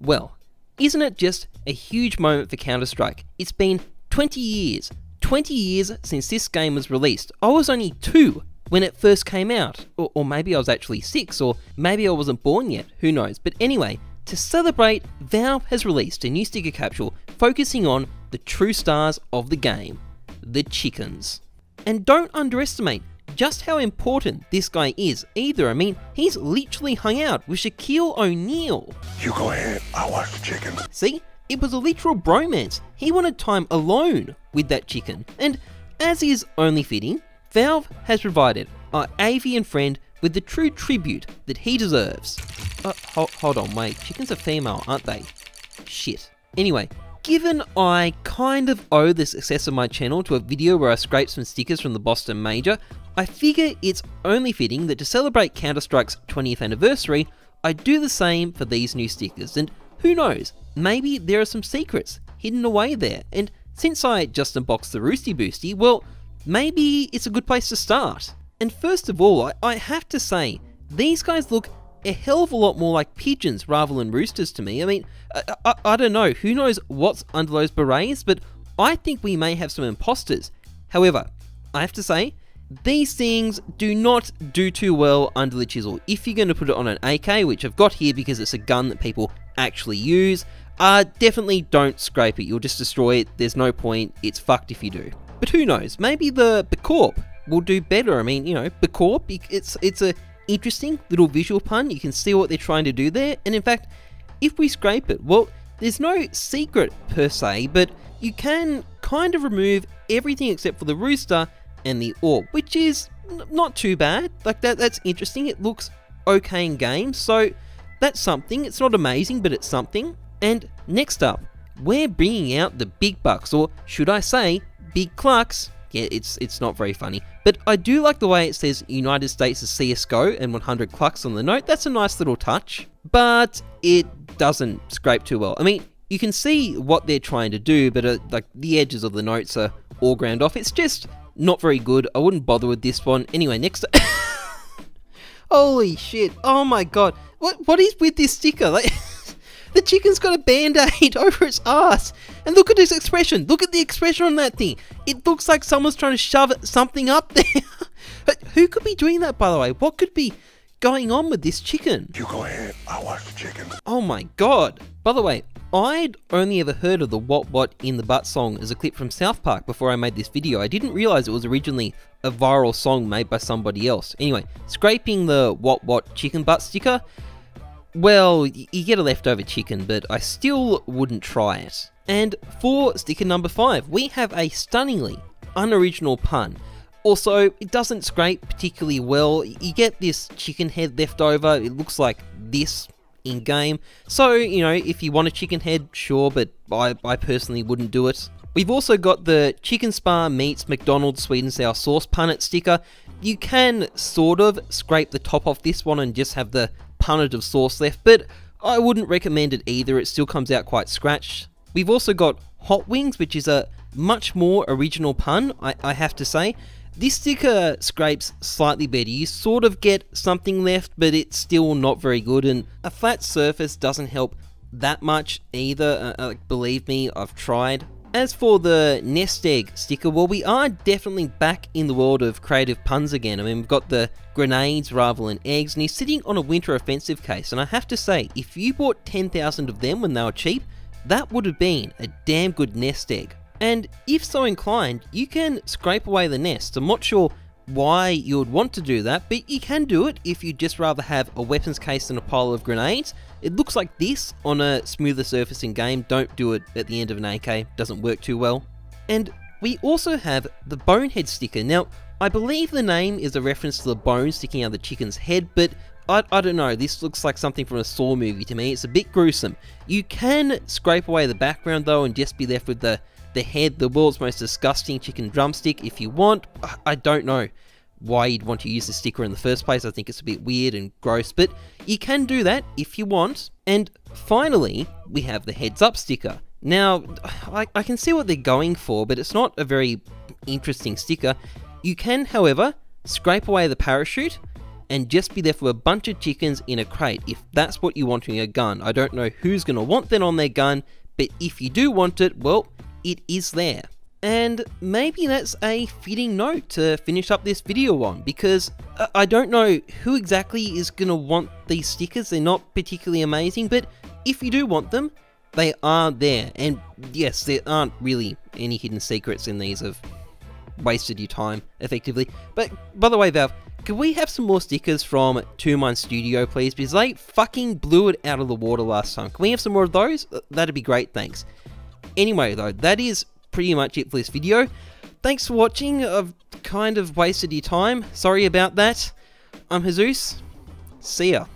Well, isn't it just a huge moment for Counter-Strike? It's been 20 years since this game was released. I was only 2 when it first came out, or maybe I was actually 6, or maybe I wasn't born yet, who knows. But anyway, to celebrate, Valve has released a new sticker capsule focusing on the true stars of the game, the chickens. And don't underestimate just how important this guy is either. I mean, he's literally hung out with Shaquille O'Neal. You go ahead, I watch the chickens. See, it was a literal bromance. He wanted time alone with that chicken. And as is only fitting, Valve has provided our avian friend with the true tribute that he deserves. Hold on, wait, chickens are female, aren't they? Shit. Anyway, given I kind of owe the success of my channel to a video where I scraped some stickers from the Boston Major, I figure it's only fitting that to celebrate Counter-Strike's 20th anniversary, I do the same for these new stickers. And who knows, maybe there are some secrets hidden away there. And since I just unboxed the Roosty Boosty, well, maybe it's a good place to start. And first of all, I have to say, these guys look a hell of a lot more like pigeons rather than roosters to me. I mean, I don't know, who knows what's under those berets, but I think we may have some imposters. However, I have to say, these things do not do too well under the chisel. If you're going to put it on an AK, which I've got here because it's a gun that people actually use, definitely don't scrape it. You'll just destroy it. There's no point. It's fucked if you do. But who knows, maybe the B Corp will do better. I mean, you know, B Corp, it's a interesting little visual pun. You can see what they're trying to do there. And in fact, if we scrape it, well, there's no secret per se, but you can kind of remove everything except for the rooster and the orb, which is not too bad. Like that's interesting. It looks okay in game, so that's something. It's not amazing, but it's something. And next up, we're bringing out the big bucks, or should I say, big clucks. Yeah, it's not very funny, but I do like the way it says United States of CSGO and 100 clucks on the note. That's a nice little touch, but it doesn't scrape too well. I mean, you can see what they're trying to do, but like the edges of the notes are all ground off. It's just not very good. I wouldn't bother with this one. Anyway, next up. Holy shit. Oh my god. What is with this sticker? Like, the chicken's got a band-aid over its ass. And look at his expression. Look at the expression on that thing. It looks like someone's trying to shove something up there. Who could be doing that, by the way? What could be going on with this chicken? You go ahead. I watch the chicken. Oh my god. By the way, I'd only ever heard of the What in the Butt song as a clip from South Park before I made this video. I didn't realise it was originally a viral song made by somebody else. Anyway, scraping the What chicken butt sticker, well, you get a leftover chicken, but I still wouldn't try it. And for sticker number 5, we have a stunningly unoriginal pun. Also, it doesn't scrape particularly well. You get this chicken head left over. It looks like this in game. So, you know, if you want a chicken head, sure, but I personally wouldn't do it. We've also got the Chicken Spar meets McDonald's Sweet and Sour Sauce Punnet sticker. You can sort of scrape the top off this one and just have the punnet of sauce left, but I wouldn't recommend it either. It still comes out quite scratched. We've also got Hot Wings, which is a much more original pun, I have to say. This sticker scrapes slightly better. You sort of get something left, but it's still not very good, and a flat surface doesn't help that much either. Believe me, I've tried. As for the nest egg sticker, well, we are definitely back in the world of creative puns again. I mean, we've got the grenades rather than eggs, and he's sitting on a Winter Offensive case, and I have to say, if you bought 10,000 of them when they were cheap, that would have been a damn good nest egg. And if so inclined, you can scrape away the nest. I'm not sure why you would want to do that, but you can do it if you'd just rather have a weapons case than a pile of grenades. It looks like this on a smoother surface in game. Don't do it at the end of an AK, doesn't work too well. And we also have the bonehead sticker. Now, I believe the name is a reference to the bone sticking out of the chicken's head, but I don't know, this looks like something from a Saw movie to me. It's a bit gruesome. You can scrape away the background though and just be left with the head, the world's most disgusting chicken drumstick, if you want. I don't know why you'd want to use the sticker in the first place. I think it's a bit weird and gross, but you can do that if you want. And finally, we have the heads up sticker. Now, I can see what they're going for, but it's not a very interesting sticker. You can, however, scrape away the parachute and just be left with a bunch of chickens in a crate if that's what you want in your gun. I don't know who's going to want that on their gun, but if you do want it, well, it is there. And maybe that's a fitting note to finish up this video on, because I don't know who exactly is going to want these stickers. They're not particularly amazing, but if you do want them, they are there. And yes, there aren't really any hidden secrets in these. I've wasted your time, effectively. But by the way, Valve, could we have some more stickers from Two Mind Studio, please? Because they fucking blew it out of the water last time. Can we have some more of those? That'd be great, thanks. Anyway, though, that is pretty much it for this video. Thanks for watching. I've kind of wasted your time. Sorry about that. I'm Jesus. See ya.